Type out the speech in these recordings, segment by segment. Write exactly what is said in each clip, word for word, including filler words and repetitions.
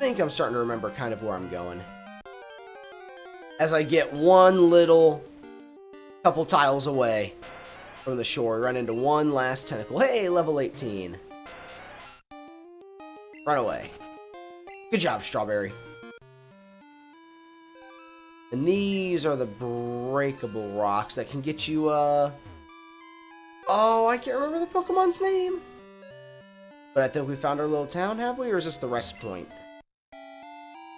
think I'm starting to remember kind of where I'm going. As I get one little couple tiles away from the shore, run into one last tentacle. Hey, level eighteen. Run away. Good job, Strawberry. And these are the breakable rocks that can get you, uh... oh, I can't remember the Pokemon's name. But I think we found our little town, have we? Or is this the rest point?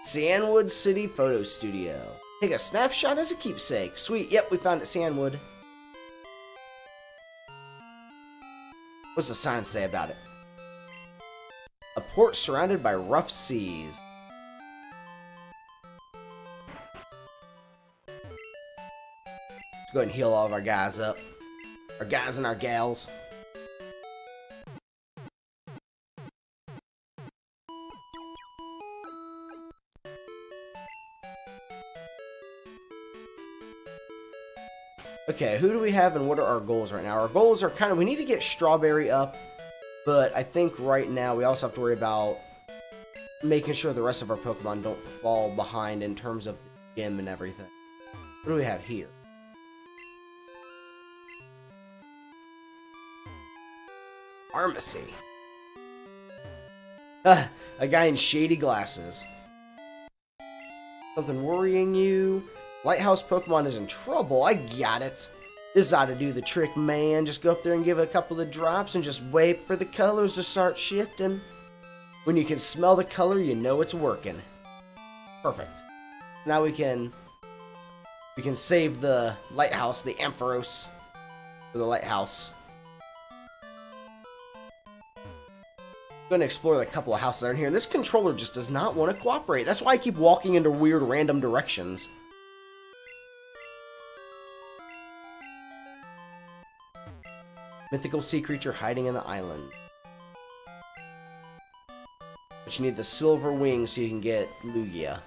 Cianwood City Photo Studio. Take a snapshot as a keepsake. Sweet, yep, we found it, Cianwood. What's the sign say about it? A port surrounded by rough seas. Let's go ahead and heal all of our guys up. Our guys and our gals. Okay, who do we have and what are our goals right now? Our goals are kind of, we need to get Strawberry up, but I think right now we also have to worry about making sure the rest of our Pokemon don't fall behind in terms of the gym and everything. What do we have here? Pharmacy. Ah, a guy in shady glasses. Something worrying you? Lighthouse Pokemon is in trouble. I got it. This ought to do the trick, man. Just go up there and give it a couple of drops and just wait for the colors to start shifting. When you can smell the color, you know it's working. Perfect. Now we can we can save the lighthouse, the Ampharos, for the lighthouse. Going to explore the couple of houses around here. And this controller just does not want to cooperate. That's why I keep walking into weird random directions. Mythical sea creature hiding in the island. But you need the silver wings so you can get Lugia.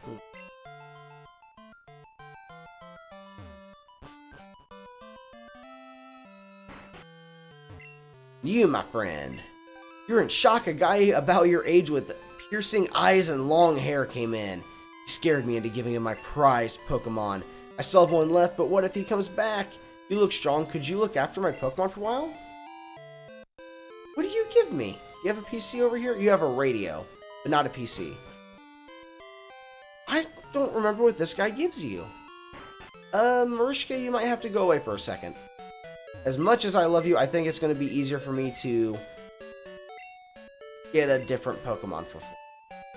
You, my friend. You're in shock. A guy about your age with piercing eyes and long hair came in. He scared me into giving him my prized Pokemon. I still have one left, but what if he comes back? You look strong. Could you look after my Pokemon for a while? What do you give me? You have a P C over here? You have a radio, but not a P C. I don't remember what this guy gives you. Uh, Marishka, you might have to go away for a second. As much as I love you, I think it's going to be easier for me to get a different Pokemon for free.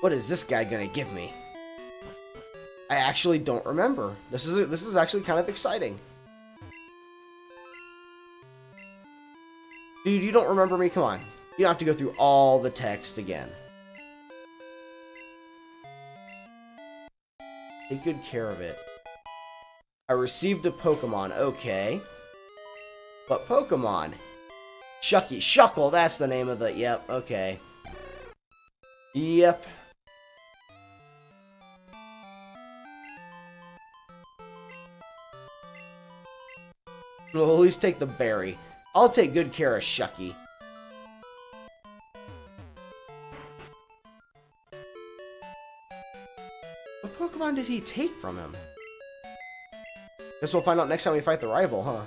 What is this guy going to give me? I actually don't remember. This is this is actually kind of exciting. Dude, you don't remember me? Come on. You don't have to go through all the text again. Take good care of it. I received a Pokemon. Okay. But Pokemon? Shucky. Shuckle, that's the name of it. Yep, okay. Yep. We'll at least take the berry. I'll take good care of Shucky. What Pokemon did he take from him? Guess we'll find out next time we fight the rival, huh?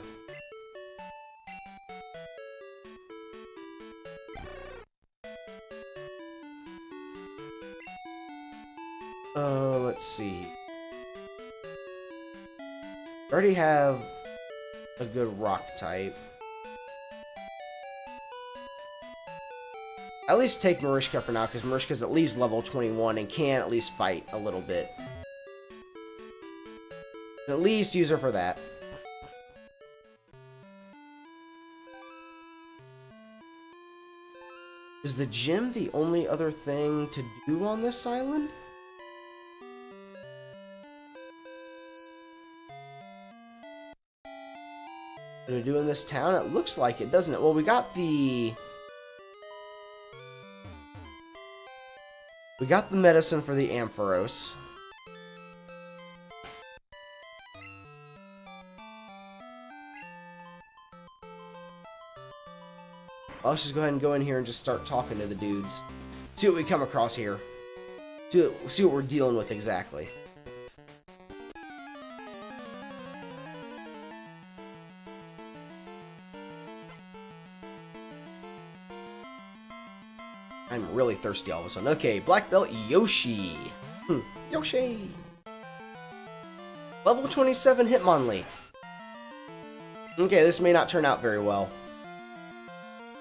Uh, let's see. We already have a good rock type. At least take Marishka for now, because Marishka's at least level twenty-one and can at least fight a little bit. At least use her for that. Is the gym the only other thing to do on this island? To do in this town? It looks like it, doesn't it? Well, we got the... We got the medicine for the Ampharos. I'll just go ahead and go in here and just start talking to the dudes. See what we come across here. See what, see what we're dealing with exactly. I'm really thirsty all of a sudden. Okay, Black Belt Yoshi. Hmm, Yoshi. Level twenty-seven Hitmonlee. Okay, this may not turn out very well.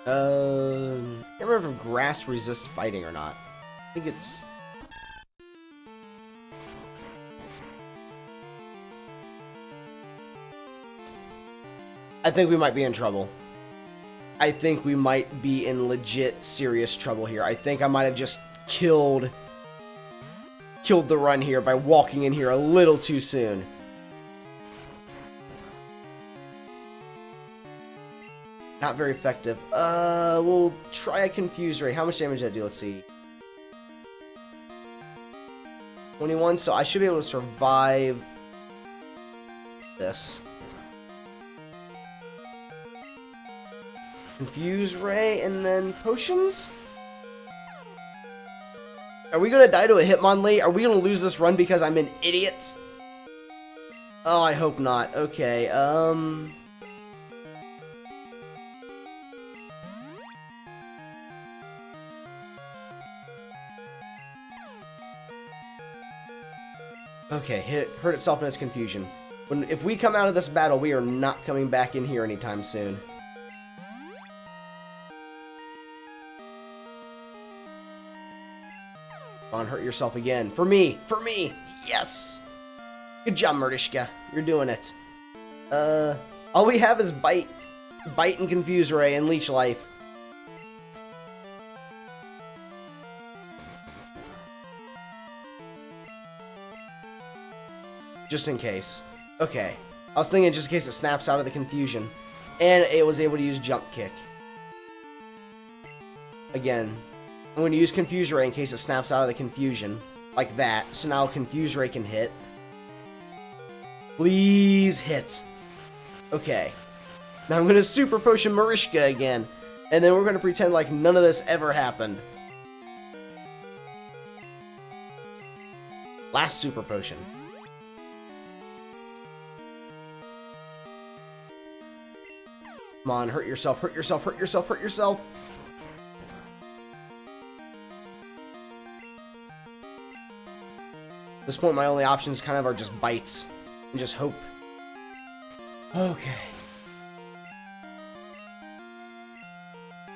Um, I don't remember if grass resists fighting or not. I think it's... I think we might be in trouble. I think we might be in legit serious trouble here. I think I might have just killed... Killed the run here by walking in here a little too soon. Not very effective. Uh, we'll try a Confuse Ray. How much damage did that do? Let's see. twenty-one, so I should be able to survive this. Confuse Ray and then potions? Are we gonna die to a Hitmonlee? Are we gonna lose this run because I'm an idiot? Oh, I hope not. Okay, um... Okay, hit, hurt itself in its confusion. When, if we come out of this battle, we are not coming back in here anytime soon. Come on, hurt yourself again. For me! For me! Yes! Good job, Marishka. You're doing it. Uh, all we have is Bite. Bite and Confuse Ray and Leech Life. Just in case. Okay. I was thinking just in case it snaps out of the confusion. And it was able to use Jump Kick. Again. I'm going to use Confuse Ray in case it snaps out of the confusion. Like that. So now Confuse Ray can hit. Please hit. Okay. Now I'm going to Super Potion Marishka again. And then we're going to pretend like none of this ever happened. Last Super Potion. Come on, hurt yourself, hurt yourself, hurt yourself, hurt yourself. At this point, my only options kind of are just bites and just hope. Okay.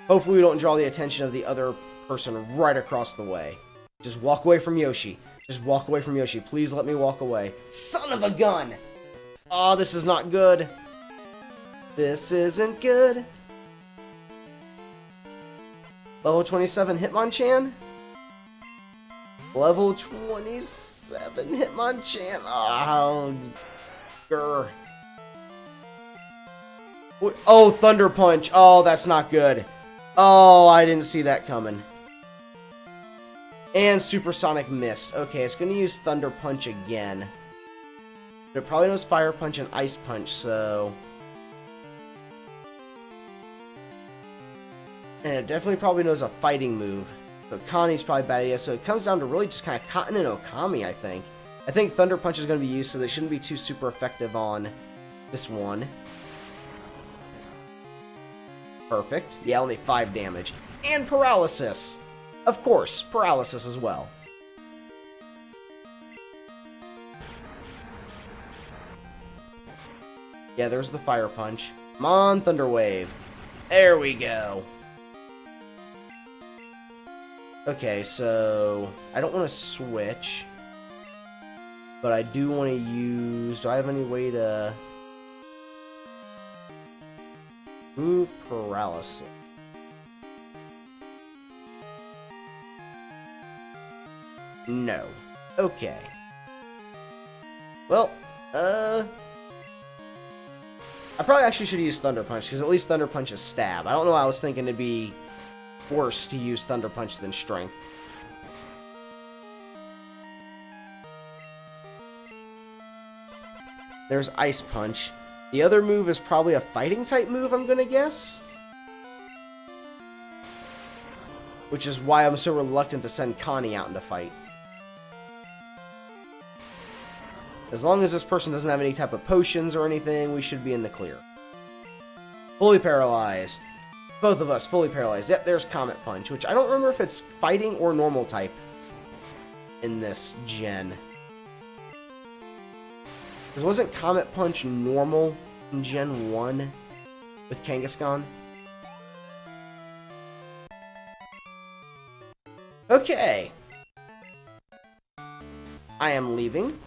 Hopefully we don't draw the attention of the other person right across the way. Just walk away from Yoshi. Just walk away from Yoshi. Please let me walk away. Son of a gun! Oh, this is not good. This isn't good. Level twenty-seven Hitmonchan? Level twenty-seven Hitmonchan. Oh, grr. What? Oh, Thunder Punch. Oh, that's not good. Oh, I didn't see that coming. And Supersonic Mist. Okay, it's going to use Thunder Punch again. It probably knows Fire Punch and Ice Punch, so... And it definitely probably knows a fighting move. So Connie's probably bad idea. So it comes down to really just kind of Cotton and Okami, I think. I think Thunder Punch is going to be used, so they shouldn't be too super effective on this one. Perfect. Yeah, only five damage. And Paralysis! Of course, Paralysis as well. Yeah, there's the Fire Punch. Come on, Thunder Wave. There we go. Okay, so I don't want to switch, but I do want to use... Do I have any way to move Paralysis? No. Okay. Well, uh... I probably actually should use Thunder Punch, because at least Thunder Punch is stab. I don't know why I was thinking it'd be... worse to use Thunder Punch than Strength. There's Ice Punch. The other move is probably a Fighting type move, I'm gonna guess. which is why I'm so reluctant to send Connie out in the fight. As long as this person doesn't have any type of potions or anything, we should be in the clear. Fully paralyzed. Both of us fully paralyzed. Yep, there's Comet Punch, which I don't remember if it's fighting or normal type in this gen. Because wasn't Comet Punch normal in gen one with Kangaskhan? Okay. I am leaving.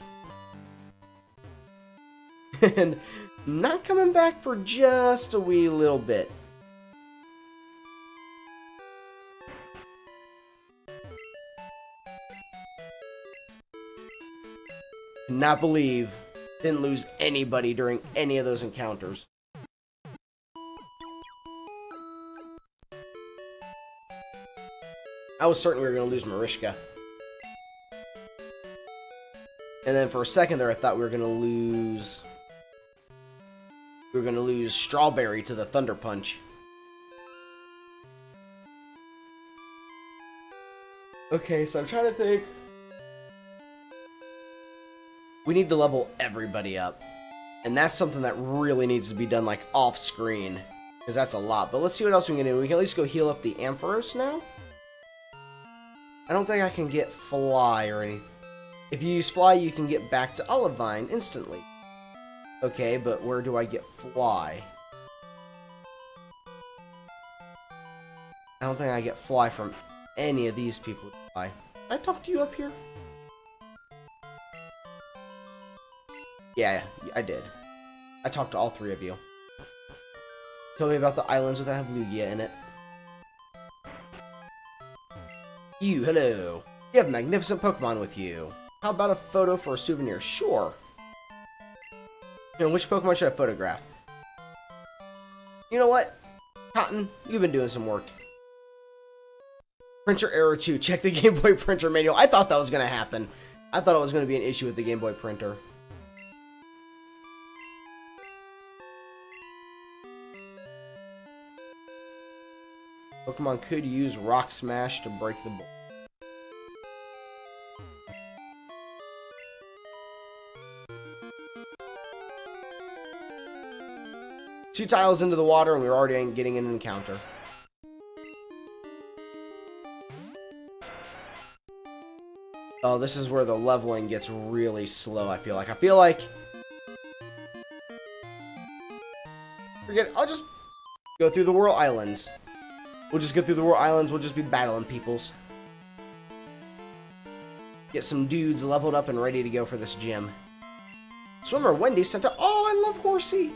And not coming back for just a wee little bit. Cannot believe I didn't lose anybody during any of those encounters. I was certain we were going to lose Marishka. And then for a second there, I thought we were going to lose... We were going to lose Strawberry to the Thunder Punch. Okay, so I'm trying to think... We need to level everybody up. And that's something that really needs to be done, like, off-screen. Because that's a lot. But let's see what else we can do. We can at least go heal up the Ampharos now? I don't think I can get Fly or anything. If you use Fly, you can get back to Olivine instantly. Okay, but where do I get Fly? I don't think I get Fly from any of these people. Can I talk to you up here? Yeah, I did. I talked to all three of you. Tell me about the islands that have Lugia in it. You, hello. You have magnificent Pokemon with you. How about a photo for a souvenir? Sure. And which Pokemon should I photograph? You know what? Cotton, you've been doing some work. Printer error two. Check the Game Boy printer manual. I thought that was going to happen. I thought it was going to be an issue with the Game Boy printer. Pokemon could use Rock Smash to break the board. Two tiles into the water and we were already getting an encounter. Oh, this is where the leveling gets really slow, I feel like. I feel like... Forget it. I'll just go through the Whirl Islands. We'll just go through the Whirl Islands, we'll just be battling peoples. Get some dudes leveled up and ready to go for this gym. Swimmer Wendy sent out- Oh, I love Horsey!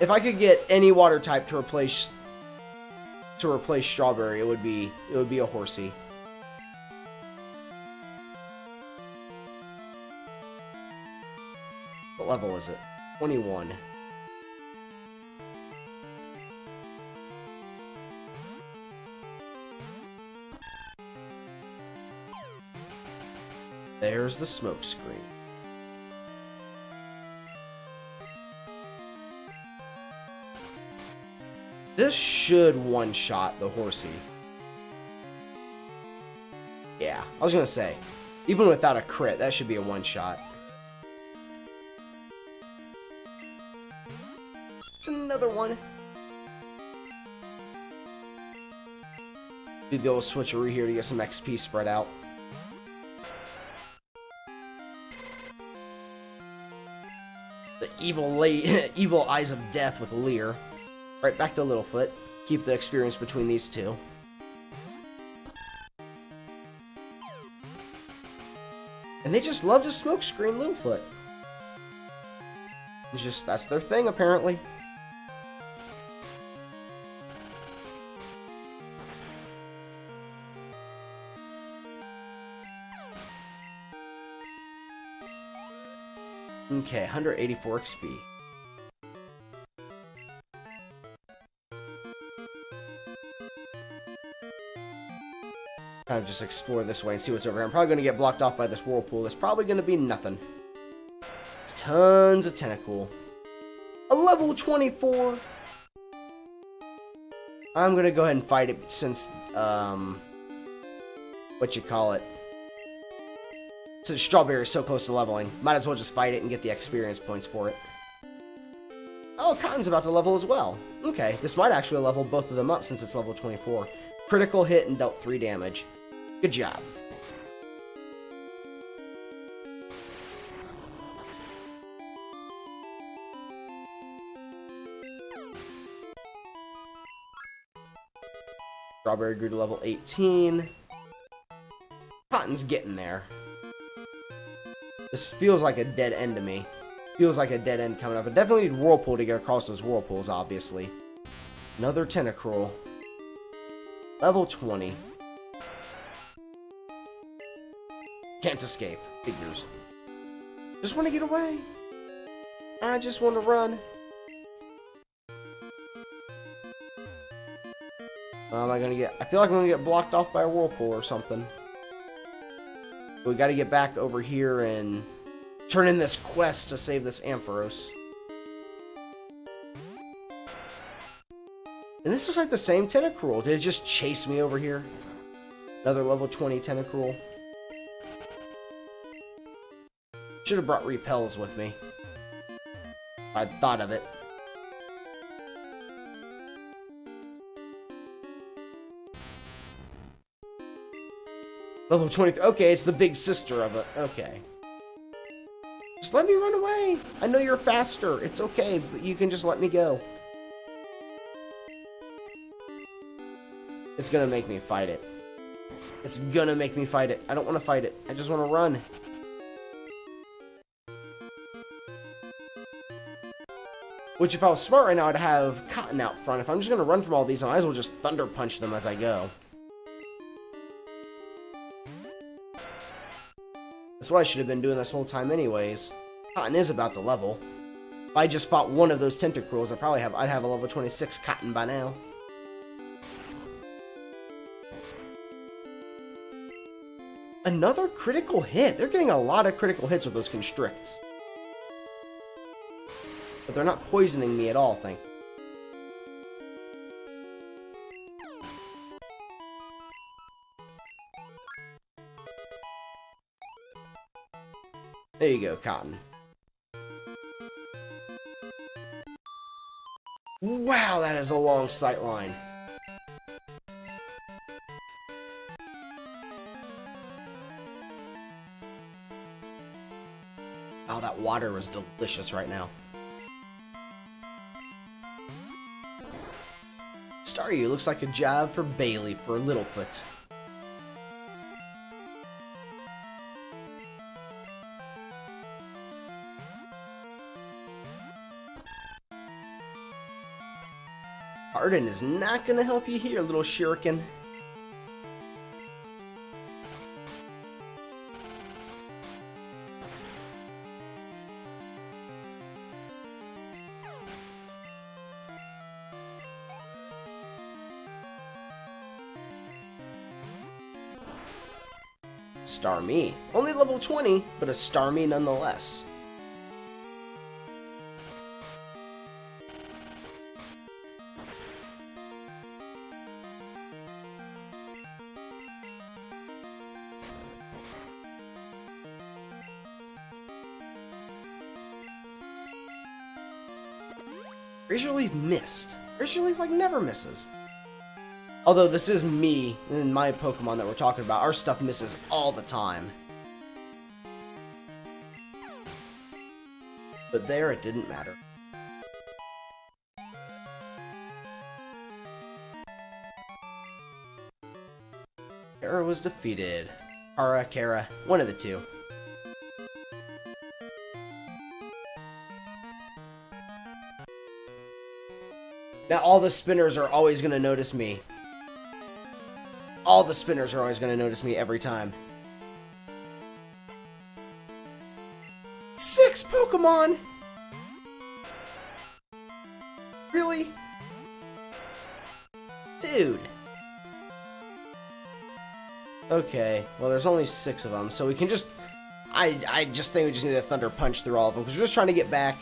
If I could get any water type to replace- to replace Strawberry, it would be- it would be a Horsey. What level is it? twenty-one. There's the smoke screen. This should one-shot the Horsey. Yeah, I was gonna say, even without a crit, that should be a one-shot. It's another one. Do the old switcheroo here to get some X P spread out. Evil, lay, evil eyes of death with Leer. Right back to Littlefoot. Keep the experience between these two. And they just love to smokescreen Littlefoot. It's just that's their thing apparently. Okay, one hundred eighty-four X P. Kind of just explore this way and see what's over here. I'm probably going to get blocked off by this whirlpool. There's probably going to be nothing. There's tons of Tentacool. A level twenty-four! I'm gonna go ahead and fight it since, um, what you call it? Since Strawberry is so close to leveling, might as well just fight it and get the experience points for it. Oh, Cotton's about to level as well. Okay, this might actually level both of them up since it's level twenty-four. Critical hit and dealt three damage. Good job. Strawberry grew to level eighteen. Cotton's getting there. This feels like a dead end to me. Feels like a dead end coming up. I definitely need Whirlpool to get across those Whirlpools, obviously. Another Tentacruel. Level twenty. Can't escape. Figures. Just want to get away. I just want to run. Am I gonna get? I feel like I'm gonna get blocked off by a Whirlpool or something. We gotta get back over here and turn in this quest to save this Ampharos. And this looks like the same Tentacruel. Did it just chase me over here? Another level twenty Tentacruel. Should have brought repels with me. I thought of it. Level twenty-three. Okay, it's the big sister of it. Okay. Just let me run away. I know you're faster. It's okay, but you can just let me go. It's gonna make me fight it. It's gonna make me fight it. I don't want to fight it. I just want to run. Which, if I was smart right now, I'd have Cotton out front. If I'm just gonna run from all these, I might as well just thunder punch them as I go. That's what I should have been doing this whole time anyways. Cotton is about to level. If I just fought one of those Tentacruels, I'd probably have I'd have a level twenty-six Cotton by now. Another critical hit. They're getting a lot of critical hits with those constricts. But they're not poisoning me at all, thank you. There you go, Cotton. Wow, that is a long sight line. Wow, that water was delicious right now. Staryu looks like a job for Bailey for Littlefoot. Arden is not gonna help you here, little shuriken. Starmie. Only level twenty, but a Starmie nonetheless. Razor Leaf missed. Razor Leaf, like, never misses. Although this is me and my Pokemon that we're talking about. Our stuff misses all the time. But there, it didn't matter. Kara was defeated. Kara, Kara, one of the two. Now all the spinners are always going to notice me. All the spinners are always going to notice me every time. Six Pokemon! Really? Dude. Okay, well there's only six of them, so we can just... I, I just think we just need a Thunder Punch through all of them, because we're just trying to get back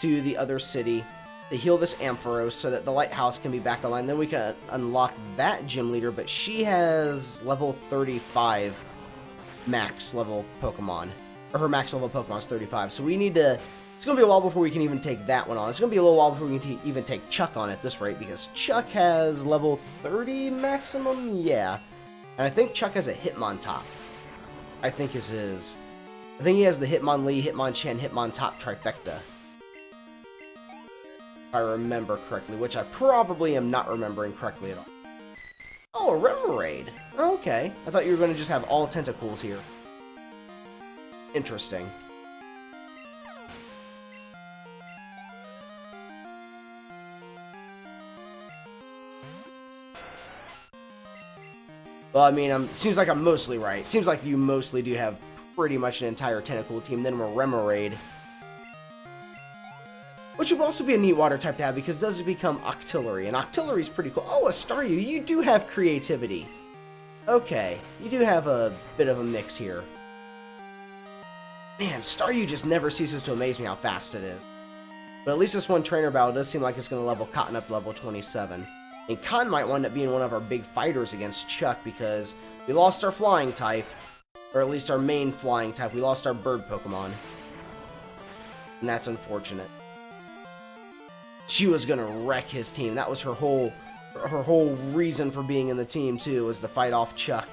to the other city. to heal this Ampharos so that the lighthouse can be back online. Then we can unlock that gym leader, but she has level thirty-five max level Pokemon. Or her max level Pokemon is thirty-five, so we need to... It's going to be a while before we can even take that one on. It's going to be a little while before we can even take Chuck on at this rate, because Chuck has level thirty maximum? Yeah. And I think Chuck has a Hitmontop. I think is his... I think he has the Hitmonlee, Hitmonchan, Hitmontop trifecta. If I remember correctly, which I probably am not remembering correctly at all. Oh, a Remoraid! Okay. I thought you were going to just have all Tentacools here. Interesting. Well, I mean, it seems like I'm mostly right. Seems like you mostly do have pretty much an entire Tentacool team, then a Remoraid. Which would also be a neat water type to have, because it does become Octillery, and Octillery's pretty cool. Oh, a Staryu, you do have creativity. Okay, you do have a bit of a mix here. Man, Staryu just never ceases to amaze me how fast it is. But at least this one trainer battle does seem like it's going to level Cotton up level twenty-seven. And Cotton might wind up being one of our big fighters against Chuck, because we lost our flying type, or at least our main flying type. We lost our bird Pokemon. And that's unfortunate. She was going to wreck his team. That was her whole her whole reason for being in the team, too, was to fight off Chuck.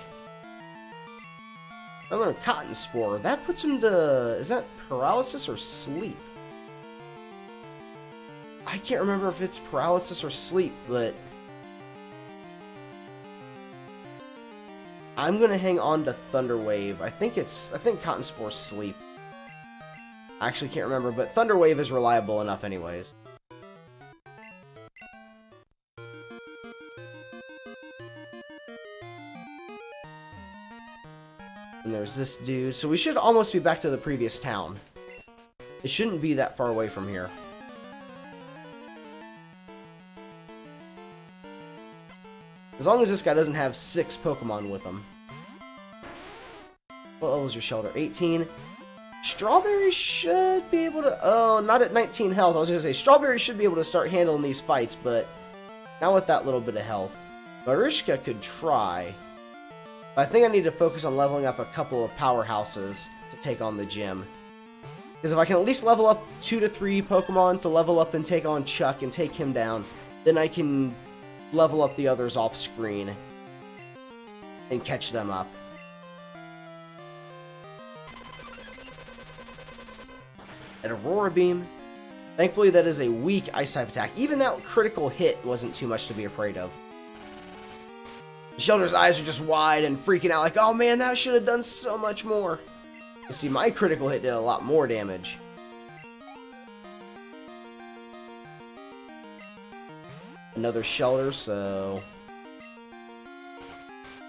Another Cotton Spore. That puts him to... Is that paralysis or sleep? I can't remember if it's paralysis or sleep, but... I'm gonna hang on to Thunder Wave. I think it's I think Cotton Spore's sleep. I actually can't remember, but Thunder Wave is reliable enough anyways. And there's this dude. So we should almost be back to the previous town. It shouldn't be that far away from here. As long as this guy doesn't have six Pokemon with him. What level is your Shelder? eighteen. Strawberry should be able to... Oh, not at nineteen health. I was going to say, Strawberry should be able to start handling these fights, but... Not with that little bit of health. Marishka could try. But I think I need to focus on leveling up a couple of powerhouses to take on the gym. Because if I can at least level up two to three Pokemon to level up and take on Chuck and take him down, then I can... level up the others off screen and catch them up. An Aurora Beam. Thankfully, that is a weak ice type attack. Even that critical hit wasn't too much to be afraid of. Shelder's eyes are just wide and freaking out, like, oh man, that should have done so much more. You see, my critical hit did a lot more damage. Another Shelder, so...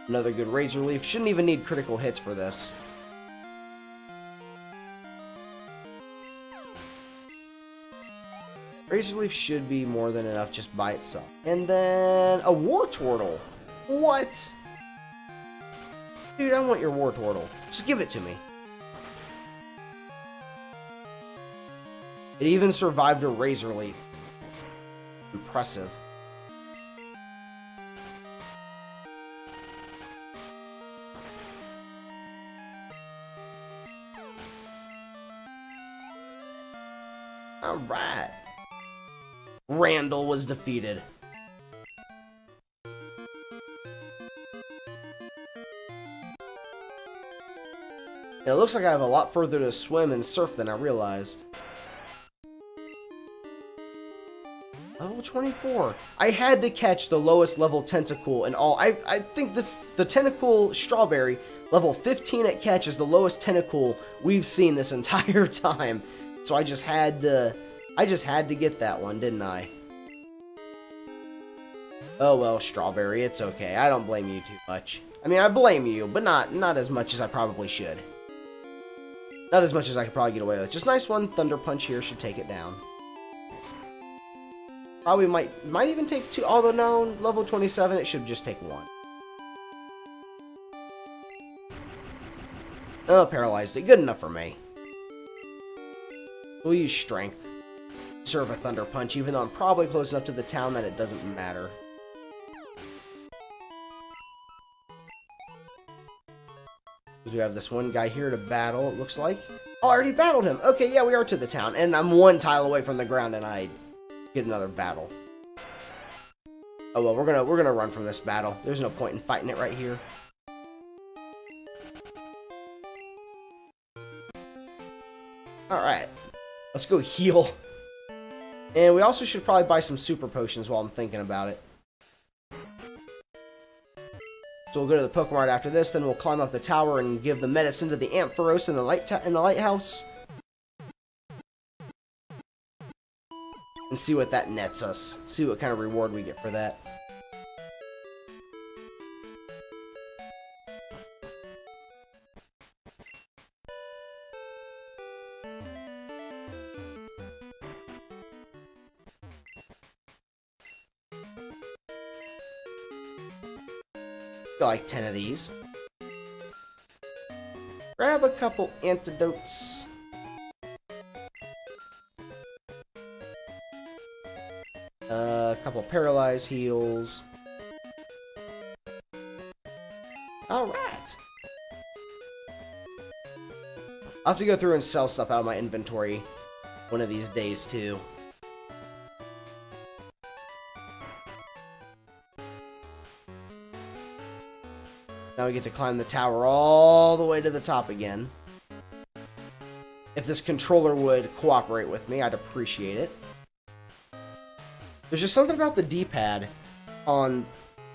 Another good Razor Leaf. Shouldn't even need critical hits for this. Razor Leaf should be more than enough just by itself. And then... a Wartortle! What? Dude, I want your Wartortle. Just give it to me. It even survived a Razor Leaf. Impressive. Alright. Randall was defeated. It looks like I have a lot further to swim and surf than I realized. Level twenty-four. I had to catch the lowest level Tentacool in all. I, I think this the Tentacool Strawberry, level fifteen at catch, is the lowest Tentacool we've seen this entire time. So I just had to, I just had to get that one, didn't I? Oh well, Strawberry, it's okay. I don't blame you too much. I mean, I blame you, but not not as much as I probably should. Not as much as I could probably get away with. Just nice one Thunder Punch here should take it down. Probably might might even take two, although no, level twenty-seven, it should just take one. Oh, paralyzed it. Good enough for me. We'll use strength. serve a Thunder Punch, even though I'm probably close enough to the town that it doesn't matter. Because we have this one guy here to battle, it looks like. Oh, I already battled him! Okay, yeah, we are to the town, and I'm one tile away from the ground, and I get another battle. Oh well, we're gonna we're gonna run from this battle. There's no point in fighting it right here. Alright, let's go heal. And we also should probably buy some super potions while I'm thinking about it. So we'll go to the Pokemon after this, then we'll climb up the tower and give the medicine to the Ampharos in the, light in the lighthouse. And see what that nets us. See what kind of reward we get for that. Got like ten of these. Grab a couple antidotes. Uh, a couple paralyze heals. Alright! I'll have to go through and sell stuff out of my inventory one of these days, too. Now we get to climb the tower all the way to the top again. If this controller would cooperate with me, I'd appreciate it. There's just something about the D-pad on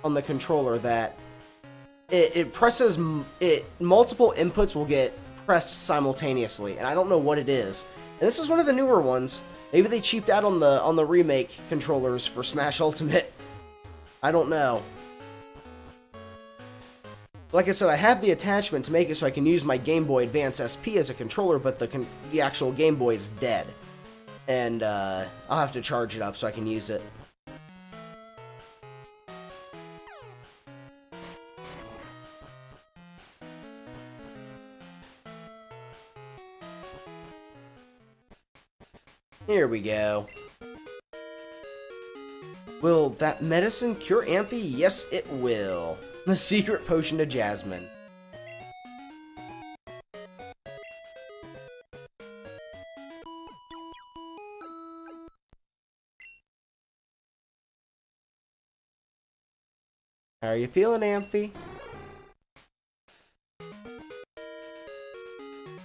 on the controller that it, it presses it multiple inputs will get pressed simultaneously, and I don't know what it is. And this is one of the newer ones. Maybe they cheaped out on the on the remake controllers for Smash Ultimate. I don't know. Like I said, I have the attachment to make it so I can use my Game Boy Advance S P as a controller, but the con the actual Game Boy is dead. And, uh, I'll have to charge it up so I can use it. Here we go. Will that medicine cure Amphy? Yes, it will. The secret potion to Jasmine. How are you feeling, Amphy?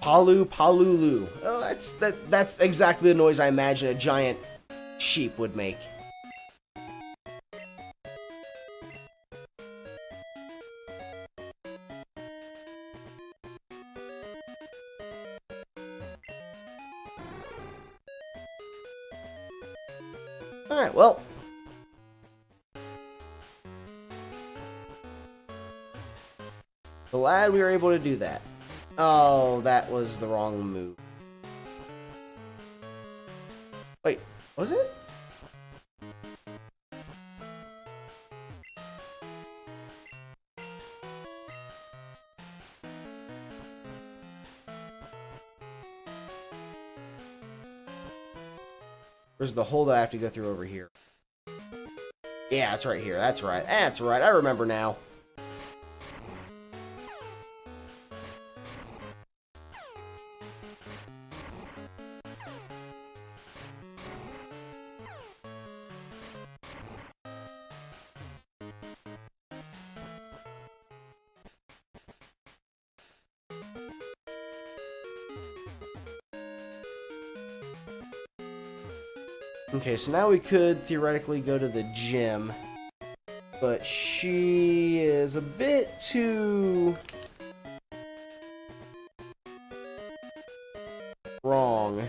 Palu Palulu. Oh, that's that that's exactly the noise I imagine a giant sheep would make. Alright, well. Glad we were able to do that. Oh, that was the wrong move. Wait, was it? Where's the hole that I have to go through over here? Yeah, it's right here. That's right. That's right. I remember now. Okay, so now we could theoretically go to the gym, but she is a bit too wrong.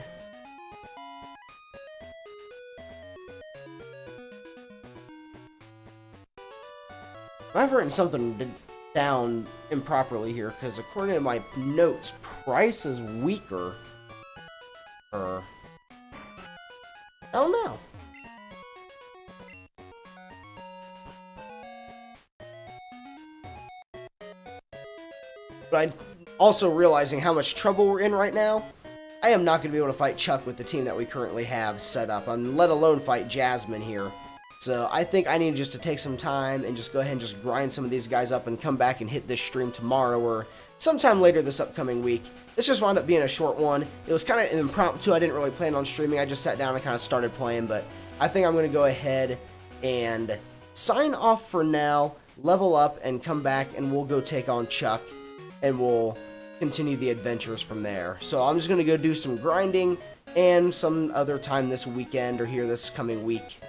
I've written something down improperly here, because according to my notes, price is weaker. Er... I don't know. But I'm also realizing how much trouble we're in right now. I am not going to be able to fight Chuck with the team that we currently have set up, and let alone fight Jasmine here. So I think I need just to take some time and just go ahead and just grind some of these guys up and come back and hit this stream tomorrow or sometime later this upcoming week. This just wound up being a short one. It was kind of an impromptu. I didn't really plan on streaming. I just sat down and kind of started playing, but I think I'm going to go ahead and sign off for now, level up, and come back, and we'll go take on Chuck, and we'll continue the adventures from there. So I'm just going to go do some grinding, and some other time this weekend or here this coming week,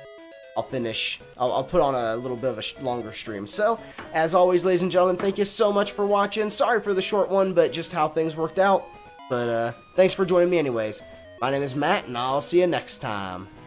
I'll finish. I'll, I'll put on a little bit of a sh longer stream. So, as always, ladies and gentlemen, thank you so much for watching. Sorry for the short one, but just how things worked out. But uh, thanks for joining me anyways. My name is Matt, and I'll see you next time.